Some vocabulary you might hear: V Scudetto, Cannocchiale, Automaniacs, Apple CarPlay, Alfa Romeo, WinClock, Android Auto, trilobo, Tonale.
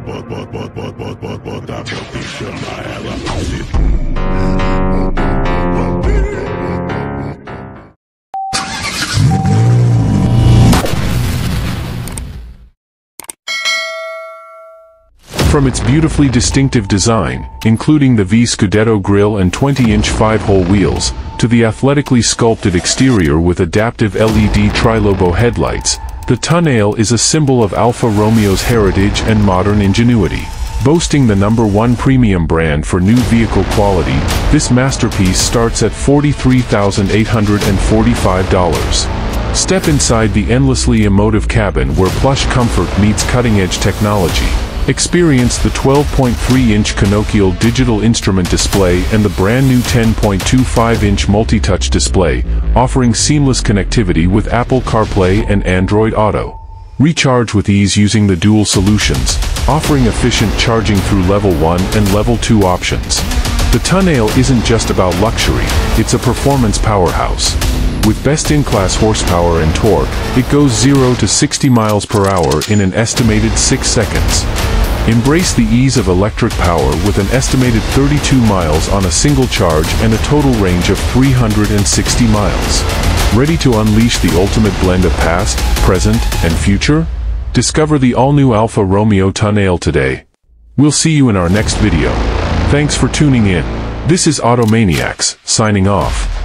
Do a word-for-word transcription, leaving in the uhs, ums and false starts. From its beautifully distinctive design, including the V Scudetto grille and twenty inch five hole wheels, to the athletically sculpted exterior with adaptive L E D trilobo headlights, the Tonale is a symbol of Alfa Romeo's heritage and modern ingenuity. Boasting the number one premium brand for new vehicle quality, this masterpiece starts at forty-three thousand eight hundred forty-five dollars. Step inside the endlessly emotive cabin where plush comfort meets cutting-edge technology. Experience the twelve point three inch Cannocchiale digital instrument display and the brand new ten point two five inch multi-touch display, offering seamless connectivity with Apple CarPlay and Android Auto. Recharge with ease using the dual solutions, offering efficient charging through level one and level two options. The Tonale isn't just about luxury, it's a performance powerhouse. With best-in-class horsepower and torque, it goes zero to sixty miles per hour in an estimated six seconds. Embrace the ease of electric power with an estimated thirty-two miles on a single charge and a total range of three hundred sixty miles. Ready to unleash the ultimate blend of past, present, and future? Discover the all-new Alfa Romeo Tonale today. We'll see you in our next video. Thanks for tuning in. This is Automaniacs, signing off.